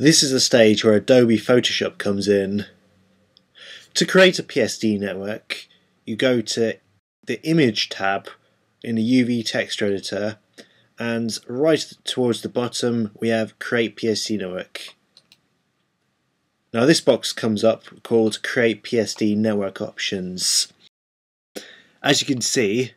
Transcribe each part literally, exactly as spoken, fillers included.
This is the stage where Adobe Photoshop comes in. To create a P S D network, you go to the Image tab in the U V text editor, and right towards the bottom we have Create P S D Network. Now this box comes up called Create P S D Network Options. As you can see,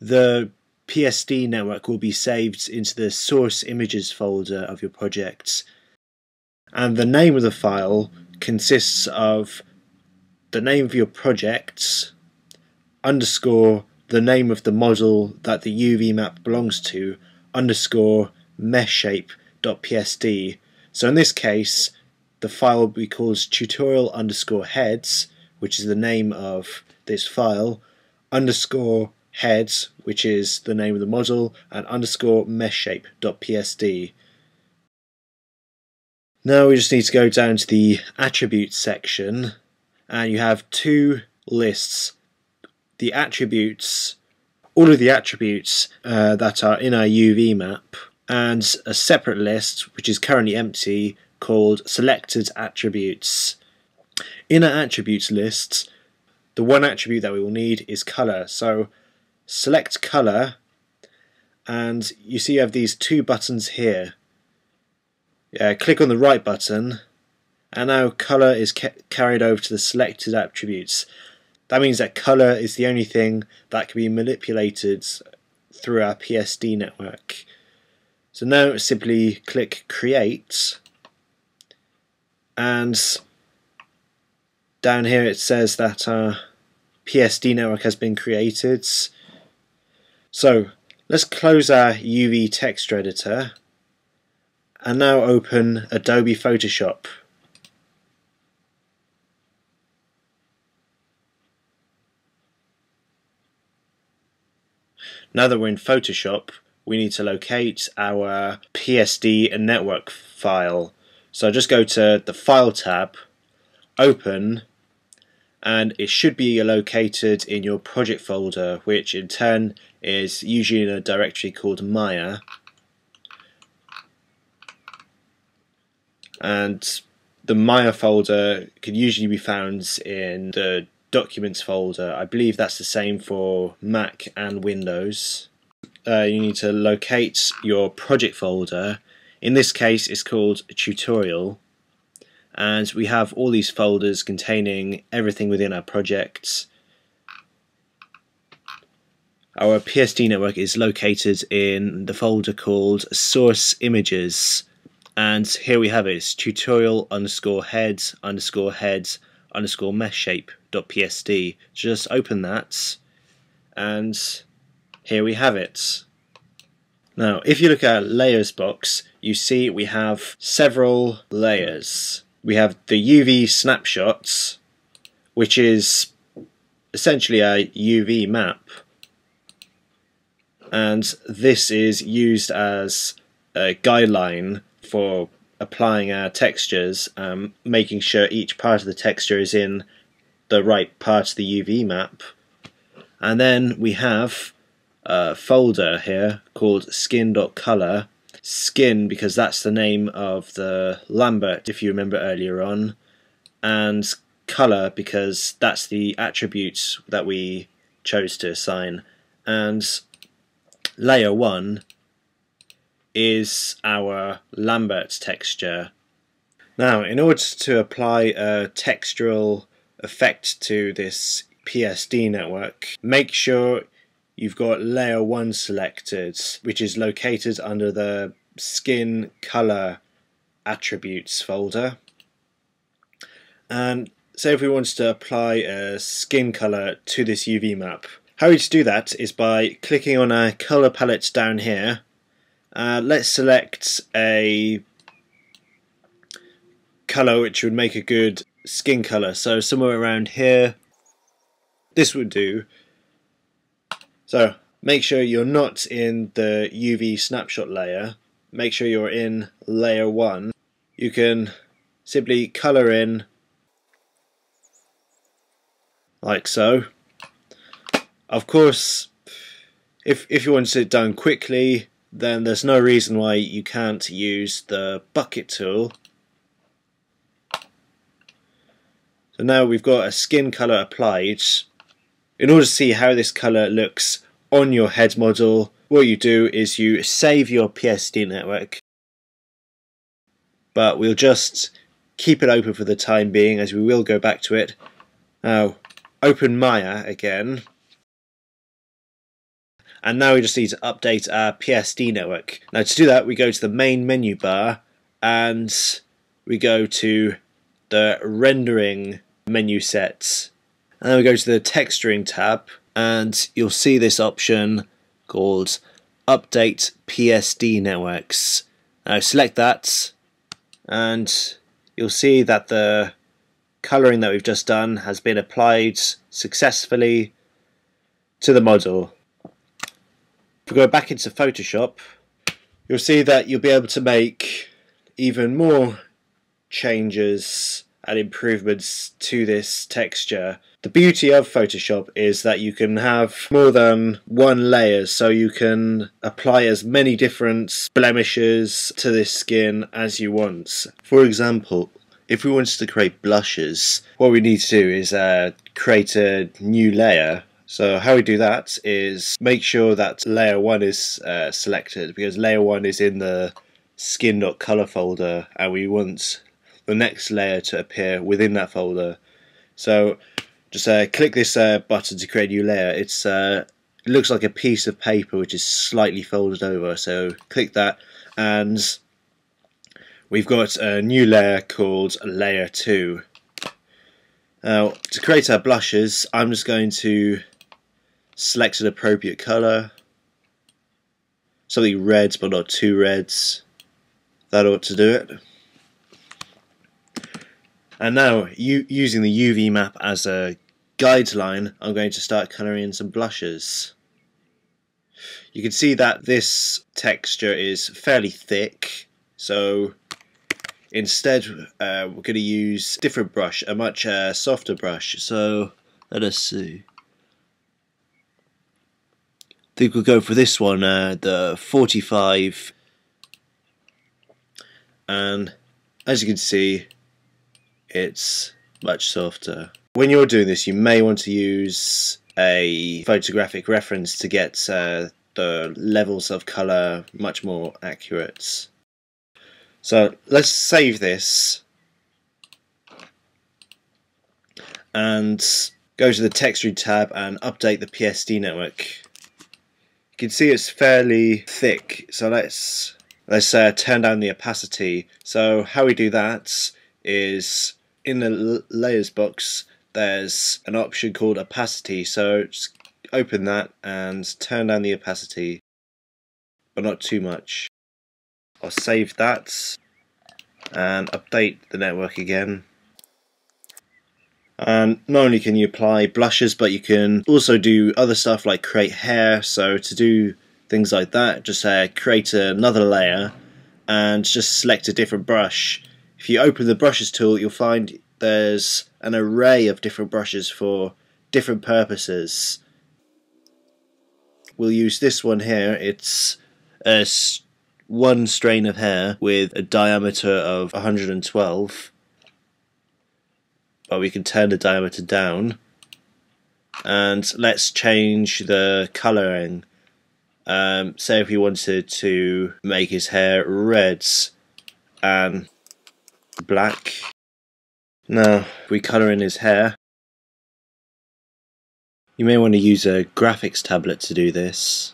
the P S D network will be saved into the source images folder of your project, and the name of the file consists of the name of your project underscore the name of the model that the U V map belongs to underscore meshshape.psd. So in this case the file will be called tutorial underscore heads, which is the name of this file, underscore heads, which is the name of the model, and underscore meshshape.psd. Now we just need to go down to the attributes section, and you have two lists. The attributes, all of the attributes uh, that are in our U V map, and a separate list which is currently empty called selected attributes. In our attributes list, the one attribute that we will need is color. So select color, and you see you have these two buttons here. Uh, click on the right button, and now color is ca carried over to the selected attributes. That means that color is the only thing that can be manipulated through our P S D network. So now simply click create, and down here it says that our P S D network has been created. So let's close our U V text editor and now open Adobe Photoshop. Now that we're in Photoshop, we need to locate our P S D and network file. So just go to the File tab, open, and it should be located in your project folder, which in turn is usually in a directory called Maya. And the Maya folder can usually be found in the Documents folder. I believe that's the same for Mac and Windows. Uh, you need to locate your project folder. In this case it's called Tutorial, and we have all these folders containing everything within our projects. Our P S D network is located in the folder called Source Images, and here we have it, it's tutorial underscore heads underscore heads underscore meshshape.psd. Just open that, and here we have it. Now if you look at our layers box, you see we have several layers. We have the U V snapshots, which is essentially a U V map, and this is used as a guideline for applying our textures, um, making sure each part of the texture is in the right part of the U V map. And then we have a folder here called skin.color, skin because that's the name of the Lambert if you remember earlier on, and color because that's the attributes that we chose to assign. And layer one is our Lambert texture. Now in order to apply a textural effect to this P S D network, make sure you've got layer one selected, which is located under the skin color attributes folder. And say if we wanted to apply a skin color to this U V map, how we do that is by clicking on our color palette down here. Uh, let's select a colour which would make a good skin colour, so somewhere around here this would do. So make sure you're not in the U V snapshot layer, make sure you're in layer one. You can simply colour in like so. Of course if, if you want it done quickly, then there's no reason why you can't use the bucket tool. So now we've got a skin colour applied. In order to see how this colour looks on your head model, what you do is you save your P S D network, but we'll just keep it open for the time being as we will go back to it. Now open Maya again, and now we just need to update our P S D network. Now to do that we go to the main menu bar and we go to the rendering menu sets, and then we go to the texturing tab and you'll see this option called update P S D networks. Now select that and you'll see that the colouring that we've just done has been applied successfully to the model. If we go back into Photoshop, you'll see that you'll be able to make even more changes and improvements to this texture. The beauty of Photoshop is that you can have more than one layer, so you can apply as many different blemishes to this skin as you want. For example, if we wanted to create blushes, what we need to do is uh, create a new layer. So how we do that is make sure that layer one is uh, selected, because layer one is in the skin.color folder and we want the next layer to appear within that folder. So just uh, click this uh, button to create a new layer. It's uh, it looks like a piece of paper which is slightly folded over, so click that and we've got a new layer called layer two. Now to create our blushes, I'm just going to select an appropriate colour, something red but not too reds. That ought to do it. And now you, using the U V map as a guideline, I'm going to start colouring in some blushes. You can see that this texture is fairly thick, so instead uh, we're going to use a different brush, a much uh, softer brush. So let us see, I think we'll go for this one, uh, the forty-five, and as you can see it's much softer. When you're doing this you may want to use a photographic reference to get uh, the levels of colour much more accurate. So let's save this and go to the texturing tab and update the P S D network. You can see it's fairly thick, so let's let's uh, turn down the opacity. So how we do that is in the layers box there's an option called opacity, so just open that and turn down the opacity, but not too much. I'll save that and update the network again. And not only can you apply blushes, but you can also do other stuff like create hair. So to do things like that, just uh, create another layer and just select a different brush. If you open the brushes tool you'll find there's an array of different brushes for different purposes. We'll use this one here. It's a one strain of hair with a diameter of one hundred and twelve, but we can turn the diameter down, and let's change the colouring. Um, say if we wanted to make his hair red and black. Now we colour in his hair. You may want to use a graphics tablet to do this.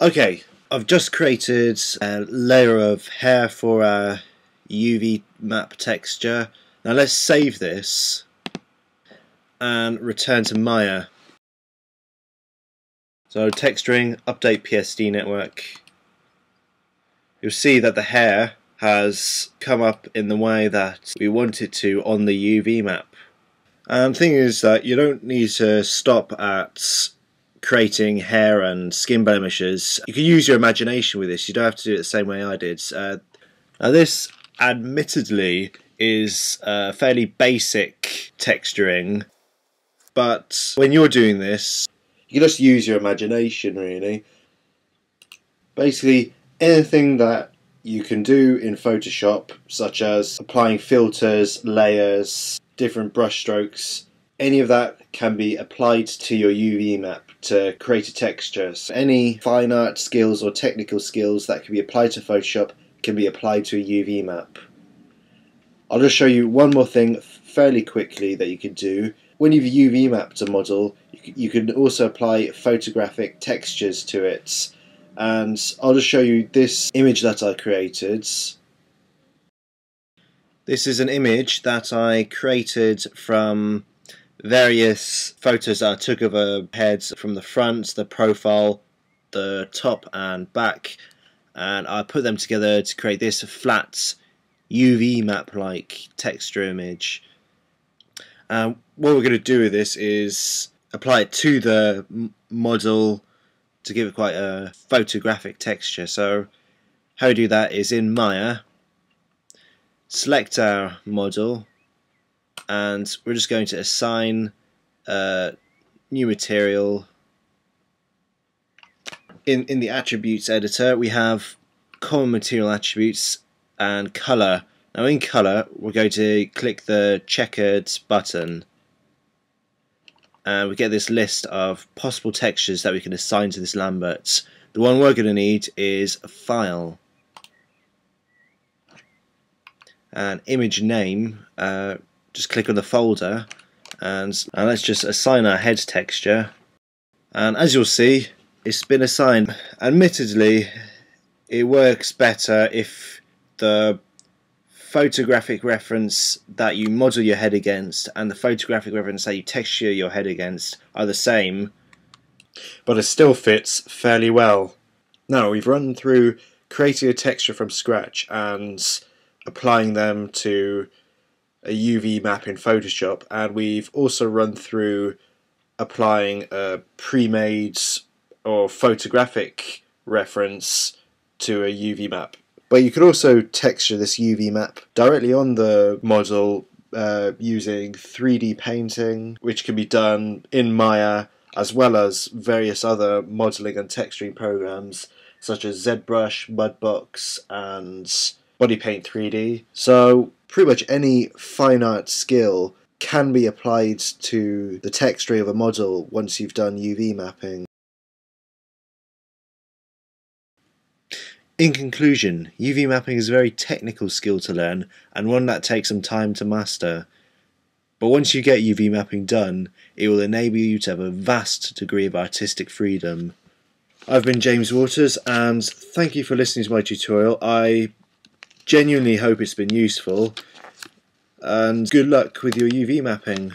Okay, I've just created a layer of hair for our U V map texture. Now let's save this and return to Maya. So texturing, update P S D network. You'll see that the hair has come up in the way that we want it to on the U V map. And the thing is that you don't need to stop at creating hair and skin blemishes. You can use your imagination with this. You don't have to do it the same way I did. Uh, now this admittedly is uh, fairly basic texturing, but when you're doing this you just use your imagination really. Basically anything that you can do in Photoshop, such as applying filters, layers, different brush strokes, any of that can be applied to your U V map to create a texture. So any fine art skills or technical skills that can be applied to Photoshop can be applied to a U V map. I'll just show you one more thing fairly quickly that you can do. When you've U V mapped a model, you can also apply photographic textures to it. And I'll just show you this image that I created. This is an image that I created from various photos that I took of a head, from the front, the profile, the top and back, and I put them together to create this flat U V map like texture image. Um, what we're going to do with this is apply it to the model to give it quite a photographic texture. So how we do that is in Maya, select our model, and we're just going to assign a new material. In, in the attributes editor we have common material attributes and colour. Now in colour we're going to click the checkered button and we get this list of possible textures that we can assign to this Lambert. The one we're going to need is a file. And image name, uh, just click on the folder and, and let's just assign our head texture, and as you'll see it's been assigned. Admittedly it works better if the photographic reference that you model your head against and the photographic reference that you texture your head against are the same, but it still fits fairly well. Now we've run through creating a texture from scratch and applying them to a U V map in Photoshop, and we've also run through applying a pre-made or photographic reference to a U V map. But you could also texture this U V map directly on the model uh, using three D painting, which can be done in Maya as well as various other modelling and texturing programs such as ZBrush, Mudbox and Body Paint three D. So pretty much any fine art skill can be applied to the texturing of a model once you've done U V mapping. In conclusion, U V mapping is a very technical skill to learn and one that takes some time to master. But once you get U V mapping done, it will enable you to have a vast degree of artistic freedom. I've been James Waters and thank you for listening to my tutorial. I genuinely hope it's been useful and good luck with your U V mapping.